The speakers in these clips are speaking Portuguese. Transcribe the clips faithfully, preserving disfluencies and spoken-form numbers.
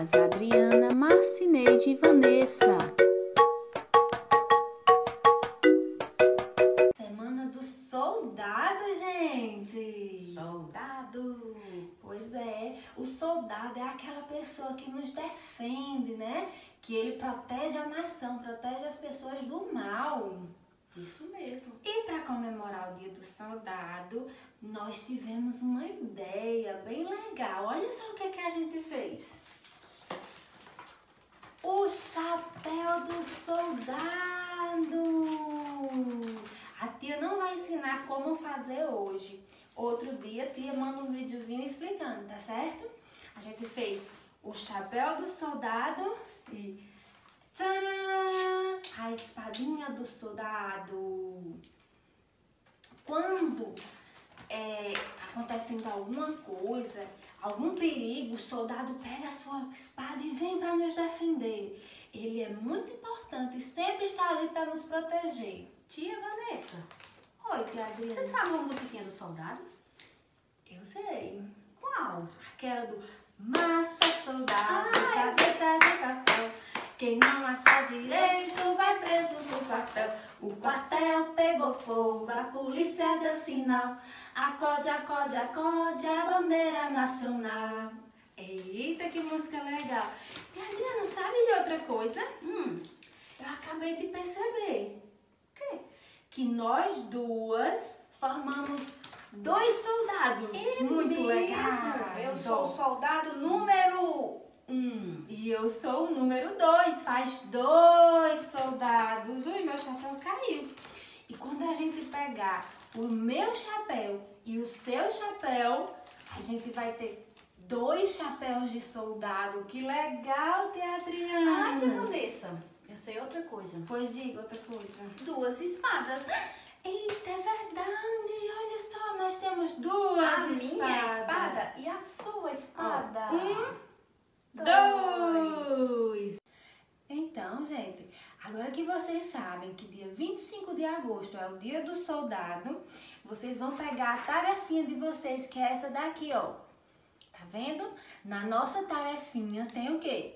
Lucas, Adriana, Marcineide e Vanessa. Semana do soldado, gente! Soldado! Pois é, o soldado é aquela pessoa que nos defende, né? Que ele protege a nação, protege as pessoas do mal. Isso mesmo. E para comemorar o Dia do Soldado, nós tivemos uma ideia bem legal. Olha só o que, que a gente fez. O chapéu do soldado. A tia não vai ensinar como fazer hoje. Outro dia a tia manda um videozinho explicando, tá certo? A gente fez o chapéu do soldado e... tcharam! A espadinha do soldado. Quando é, acontecendo alguma coisa, algum perigo, o soldado pega a sua espada e vem para nos defender. Ele é muito importante e sempre está ali para nos proteger. Tia Vanessa. Oi, tia Adriana. Você sabe uma musiquinha do soldado? Eu sei. Qual? Aquela do Marcha Soldado, ai, cabeça de papel. Quem não achar direito vai preso no quartel. O quartel pegou fogo, a polícia deu sinal. Acorde, acorde, acorde, a bandeira nacional. Eita, que música legal. E Adriana, sabe de outra coisa? Hum, eu acabei de perceber. O quê? Que nós duas formamos dois soldados. É muito mesmo. Legal. Eu sou o soldado número... Um. E eu sou o número dois, faz dois soldados. Ui, meu chapéu caiu. E quando a gente pegar o meu chapéu e o seu chapéu, a gente vai ter dois chapéus de soldado. Que legal, tia Adriana. Ah, tia Vanessa, eu sei outra coisa. Pois diga, outra coisa. Duas espadas. Eita, é verdade. Olha só, nós temos duas a espadas. Minha espada e a sua espada. Um. Dois. Então, gente, agora que vocês sabem que dia vinte e cinco de agosto é o Dia do Soldado, vocês vão pegar a tarefinha de vocês, que é essa daqui, ó. Tá vendo? Na nossa tarefinha tem o quê?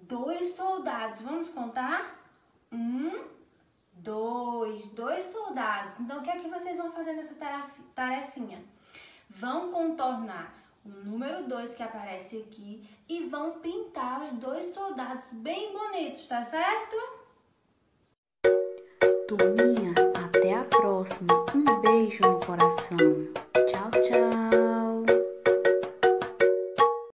Dois soldados. Vamos contar? Um, dois. Dois soldados. Então, o que é que vocês vão fazer nessa tarefinha? Vão contornar o número dois que aparece aqui e vão pintar os dois soldados bem bonitos, tá certo? Turminha, até a próxima. Um beijo no coração.